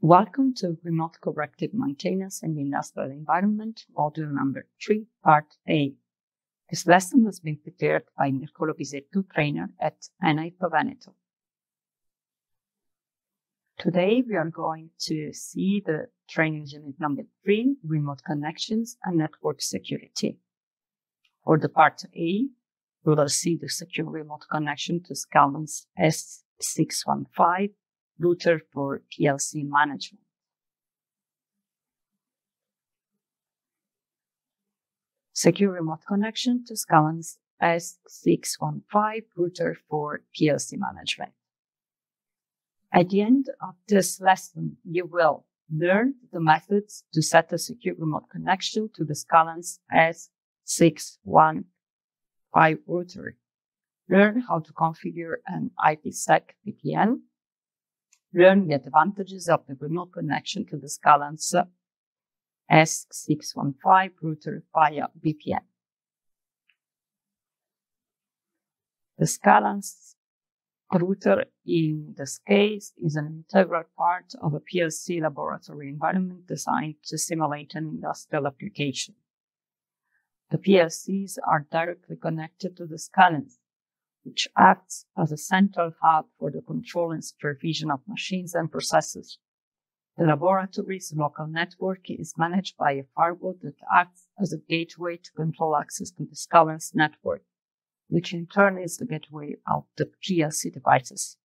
Welcome to Remote Corrective Maintenance in the Industrial Environment, module number 3, part A. This lesson has been prepared by Nicolò Pizzetto, trainer at Anipa Veneto. Today we are going to see the training unit number 3, Remote Connections and Network Security. For the part A, we will see the secure remote connection to Scalance S615 router for PLC management. Secure remote connection to Scalance S615 router for PLC management. At the end of this lesson, you will learn the methods to set a secure remote connection to the Scalance S615 router. Learn how to configure an IPsec VPN. Learn the advantages of the remote connection to the Scalance S615 router via VPN. The Scalance router, in this case, is an integral part of a PLC laboratory environment designed to simulate an industrial application. The PLCs are directly connected to the Scalance, which acts as a central hub for the control and supervision of machines and processes. The laboratory's local network is managed by a firewall that acts as a gateway to control access to the Scalance network, which in turn is the gateway of the PLC devices.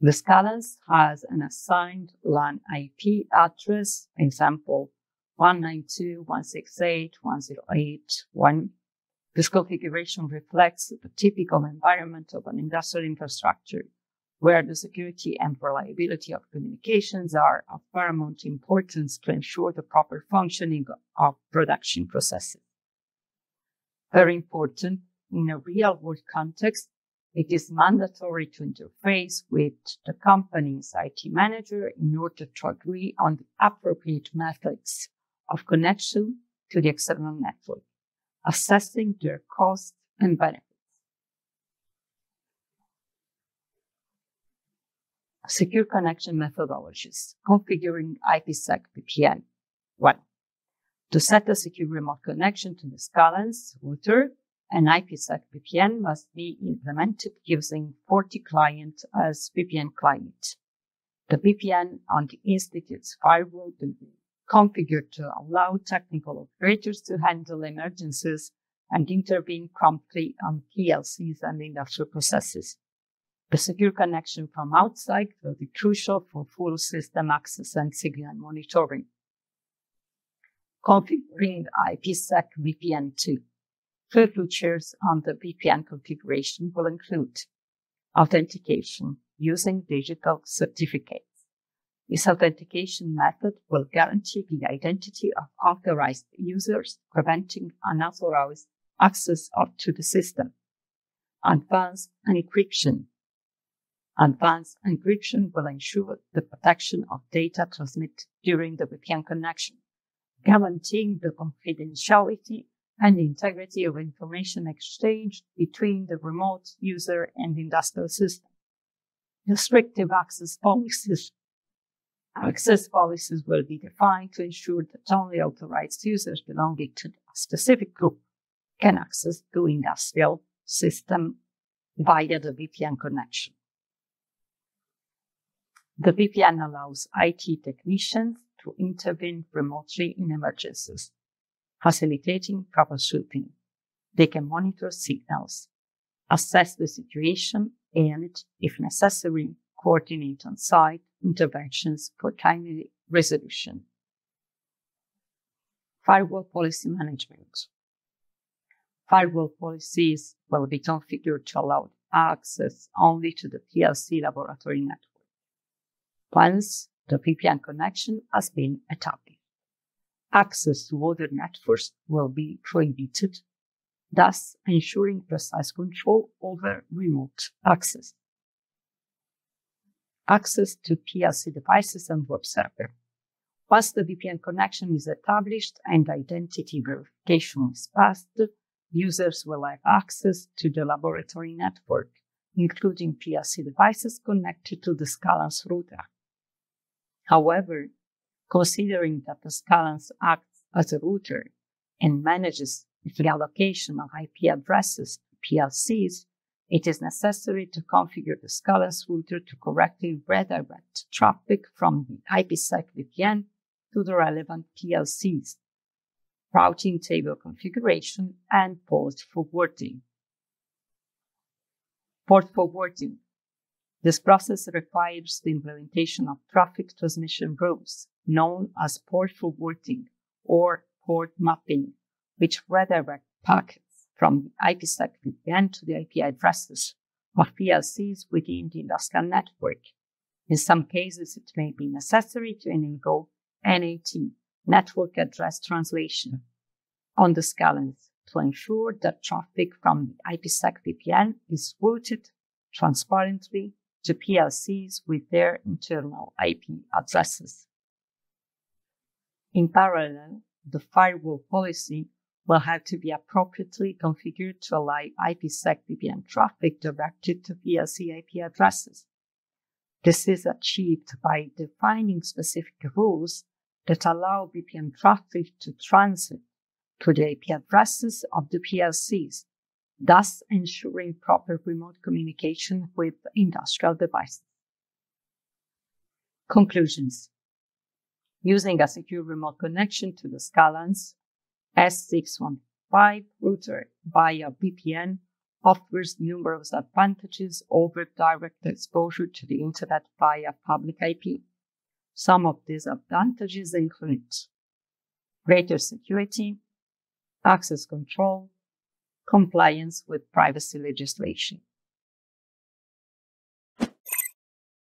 The Scalance has an assigned LAN IP address, example 192.168.108.1. This configuration reflects the typical environment of an industrial infrastructure, where the security and reliability of communications are of paramount importance to ensure the proper functioning of production processes. Very important, in a real-world context, it is mandatory to interface with the company's IT manager in order to agree on the appropriate methods of connection to the external network, assessing their costs and benefits. Secure connection methodologies. Configuring IPsec VPN. 1. To set a secure remote connection to the Scalance router, an IPsec VPN must be implemented using Forti client as VPN client. The VPN on the institute's firewall will be configured to allow technical operators to handle emergencies and intervene promptly on PLCs and industrial processes. The secure connection from outside will be crucial for full system access and signal monitoring. Configuring IPsec VPN 2. Key features on the VPN configuration will include authentication using digital certificates. This authentication method will guarantee the identity of authorized users, preventing unauthorized access to the system. Advanced encryption. Advanced encryption will ensure the protection of data transmitted during the VPN connection, guaranteeing the confidentiality and integrity of information exchanged between the remote user and industrial system. Restrictive access policies. Access policies will be defined to ensure that only authorized users belonging to a specific group can access the industrial system via the VPN connection. The VPN allows IT technicians to intervene remotely in emergencies, facilitating troubleshooting. They can monitor signals, assess the situation, and, if necessary, coordinate on-site interventions for timely resolution. Firewall policy management. Firewall policies will be configured to allow access only to the PLC laboratory network once the VPN connection has been established. Access to other networks will be prohibited, thus ensuring precise control over remote access. Access to PLC devices and web server. Once the VPN connection is established and identity verification is passed, users will have access to the laboratory network, including PLC devices connected to the Scalance router. However, considering that the Scalance acts as a router and manages the allocation of IP addresses to PLCs, it is necessary to configure the Scalance router to correctly redirect traffic from the IPsec VPN to the relevant PLCs, routing table configuration, and port forwarding. Port forwarding. This process requires the implementation of traffic transmission rules, known as port forwarding or port mapping, which redirect packets from the IPsec VPN to the IP addresses of PLCs within the industrial network. In some cases, it may be necessary to enable NAT, Network Address Translation, on the Scalance to ensure that traffic from the IPsec VPN is routed transparently to PLCs with their internal IP addresses. In parallel, the firewall policy will have to be appropriately configured to allow IPsec VPN traffic directed to PLC IP addresses. This is achieved by defining specific rules that allow VPN traffic to transit to the IP addresses of the PLCs, thus ensuring proper remote communication with industrial devices. Conclusions. Using a secure remote connection to the Scalance S615 router via VPN offers numerous advantages over direct exposure to the internet via public IP. Some of these advantages include greater security, access control, compliance with privacy legislation.